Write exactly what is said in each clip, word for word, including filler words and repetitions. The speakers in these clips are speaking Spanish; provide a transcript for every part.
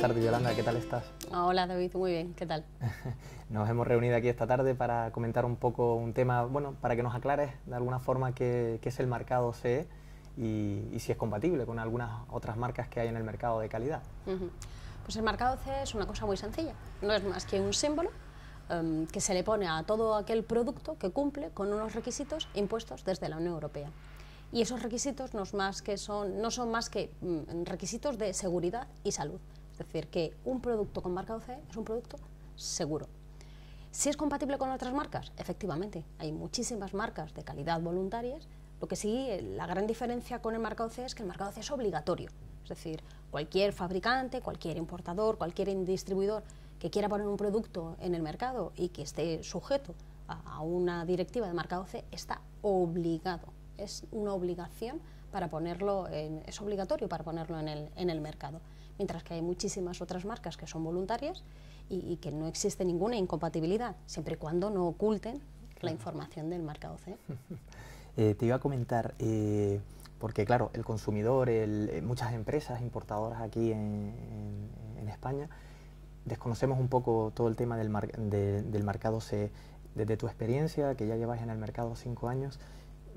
tardes, Yolanda. ¿Qué tal estás? Hola, David. Muy bien. ¿Qué tal? Nos hemos reunido aquí esta tarde para comentar un poco un tema, bueno, para que nos aclares de alguna forma qué, qué es el marcado C E y, y si es compatible con algunas otras marcas que hay en el mercado de calidad. Uh-huh. Pues el marcado C E es una cosa muy sencilla. No es más que un símbolo um, que se le pone a todo aquel producto que cumple con unos requisitos impuestos desde la Unión Europea. Y esos requisitos no, es más que son, no son más que mm, requisitos de seguridad y salud. Es decir, que un producto con marcado C E es un producto seguro. ¿Si es compatible con otras marcas? Efectivamente, hay muchísimas marcas de calidad voluntarias. Lo que sí, la gran diferencia con el marcado C E es que el marcado C E es obligatorio. Es decir, cualquier fabricante, cualquier importador, cualquier distribuidor que quiera poner un producto en el mercado y que esté sujeto a, a una directiva de marcado C E está obligado. Es una obligación para ponerlo, en, es obligatorio para ponerlo en el, en el mercado, mientras que hay muchísimas otras marcas que son voluntarias y, y que no existe ninguna incompatibilidad, siempre y cuando no oculten la información del marcado C E. eh, te iba a comentar, eh, porque claro, el consumidor, el, muchas empresas importadoras aquí en, en, en España, desconocemos un poco todo el tema del, mar, de, del marcado C E. Desde tu experiencia, que ya llevas en el mercado cinco años,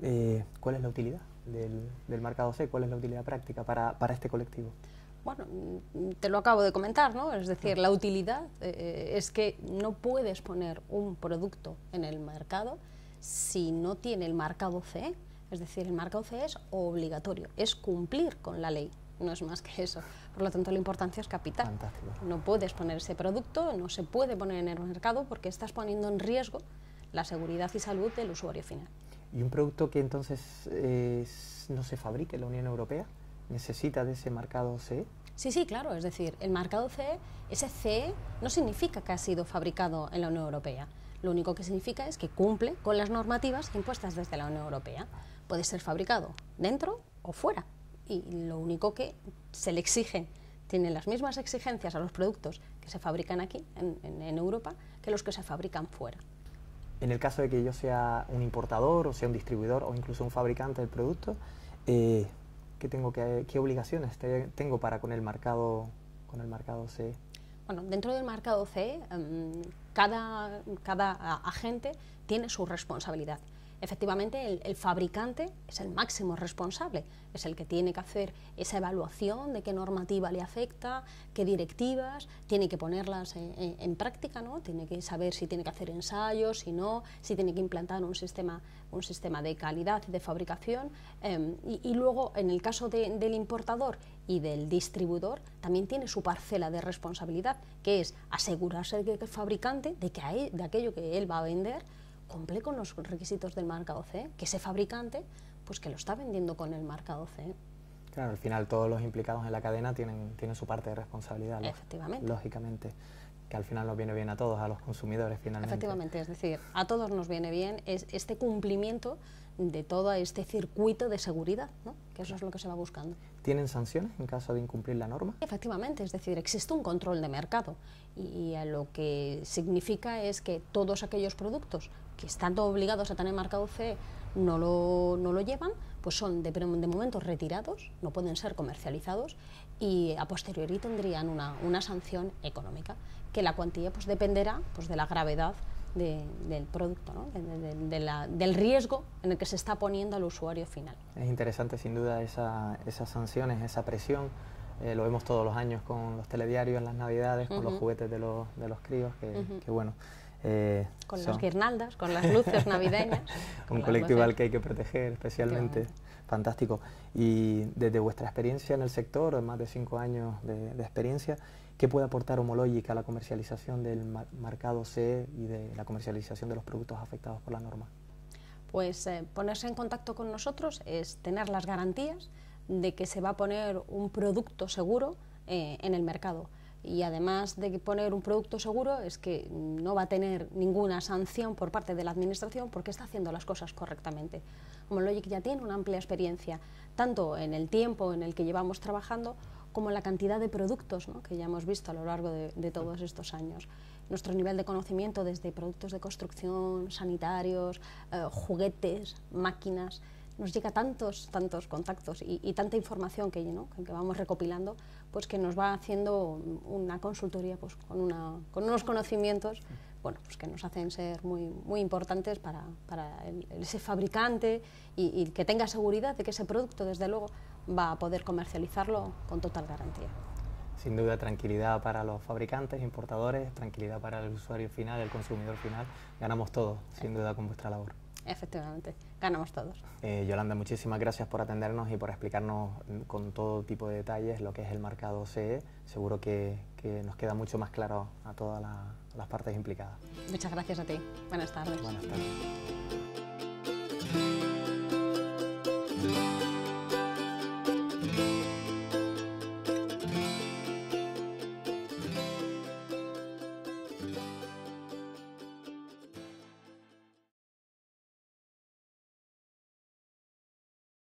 Eh, ¿cuál es la utilidad del, del marcado C E? ¿Cuál es la utilidad práctica para, para este colectivo? Bueno, te lo acabo de comentar, ¿no? Es decir, la utilidad eh, es que no puedes poner un producto en el mercado si no tiene el marcado C E. Es decir, el marcado C E es obligatorio, es cumplir con la ley, no es más que eso. Por lo tanto, la importancia es capital. Fantástico. No puedes poner ese producto, no se puede poner en el mercado porque estás poniendo en riesgo la seguridad y salud del usuario final. ¿Y un producto que entonces eh, no se fabrique en la Unión Europea necesita de ese marcado C E? Sí, sí, claro, es decir, el marcado C E, ese C E no significa que ha sido fabricado en la Unión Europea, lo único que significa es que cumple con las normativas impuestas desde la Unión Europea. Puede ser fabricado dentro o fuera y lo único que se le exige, tiene las mismas exigencias a los productos que se fabrican aquí en, en, en Europa que los que se fabrican fuera. En el caso de que yo sea un importador, o sea un distribuidor, o incluso un fabricante del producto, eh, ¿qué, tengo que, ¿qué obligaciones te, tengo para con el marcado, con el marcado C E? Bueno, dentro del marcado C E, um, cada, cada agente tiene su responsabilidad. Efectivamente, el, el fabricante es el máximo responsable, es el que tiene que hacer esa evaluación de qué normativa le afecta, qué directivas, tiene que ponerlas en, en, en práctica, ¿no? Tiene que saber si tiene que hacer ensayos, si no, si tiene que implantar un sistema, un sistema de calidad y de fabricación. Eh, y, y luego, en el caso de, del importador y del distribuidor, también tiene su parcela de responsabilidad, que es asegurarse de que el fabricante, de, que hay, de aquello que él va a vender, cumple con los requisitos del marcado C E, que ese fabricante, pues que lo está vendiendo con el marcado C E. Claro, al final todos los implicados en la cadena tienen, tienen su parte de responsabilidad. Efectivamente. Lógicamente, que al final nos viene bien a todos, a los consumidores finalmente. Efectivamente, es decir, a todos nos viene bien es este cumplimiento de todo este circuito de seguridad, ¿no? Que eso es lo que se va buscando. ¿Tienen sanciones en caso de incumplir la norma? Efectivamente, es decir, existe un control de mercado y, y lo que significa es que todos aquellos productos que están obligados a tener marcado C E no lo, no lo llevan, pues son de, de momento retirados, no pueden ser comercializados y a posteriori tendrían una, una sanción económica, que la cuantía pues dependerá pues de la gravedad de, del producto, ¿no? de, de, de la, del riesgo en el que se está poniendo al usuario final. Es interesante sin duda esa, esas sanciones, esa presión. Eh, lo vemos todos los años con los telediarios en las navidades, con uh-huh. los juguetes de los, de los críos, que, uh-huh. que bueno. Eh, con son. las guirnaldas, con las luces navideñas. Un colectivo al que hay que proteger especialmente. Fantástico. Y desde vuestra experiencia en el sector, más de cinco años de, de experiencia, ¿qué puede aportar Homológica a la comercialización del mar marcado C E y de la comercialización de los productos afectados por la norma? Pues eh, ponerse en contacto con nosotros es tener las garantías de que se va a poner un producto seguro eh, en el mercado. Y además de poner un producto seguro es que no va a tener ninguna sanción por parte de la administración porque está haciendo las cosas correctamente. Homologic ya tiene una amplia experiencia, tanto en el tiempo en el que llevamos trabajando como en la cantidad de productos, ¿no? que ya hemos visto a lo largo de, de todos estos años. Nuestro nivel de conocimiento desde productos de construcción, sanitarios, eh, juguetes, máquinas, nos llega tantos, tantos contactos y, y tanta información que, ¿no? que vamos recopilando, pues que nos va haciendo una consultoría pues, con, una, con unos conocimientos bueno, pues que nos hacen ser muy, muy importantes para, para el, ese fabricante y, y que tenga seguridad de que ese producto, desde luego, va a poder comercializarlo con total garantía. Sin duda, tranquilidad para los fabricantes, importadores, tranquilidad para el usuario final, el consumidor final. Ganamos todos, sin duda, con vuestra labor. Efectivamente, ganamos todos. Eh, Yolanda, muchísimas gracias por atendernos y por explicarnos con todo tipo de detalles lo que es el marcado C E. Seguro que, que nos queda mucho más claro a todas la, a las partes implicadas. Muchas gracias a ti. Buenas tardes. Buenas tardes.